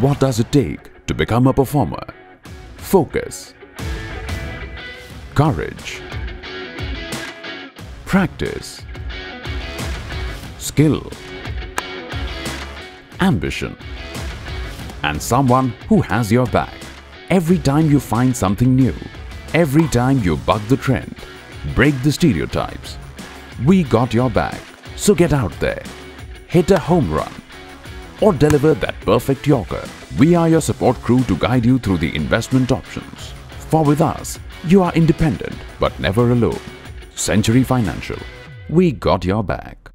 What does it take to become a performer? Focus, courage, practice, skill, ambition, and someone who has your back. Every time you find something new, every time you buck the trend, break the stereotypes, we got your back. So get out there, hit a home run, or deliver that perfect yorker. We are your support crew to guide you through the investment options. For with us, you are independent but never alone. Century Financial, we got your back.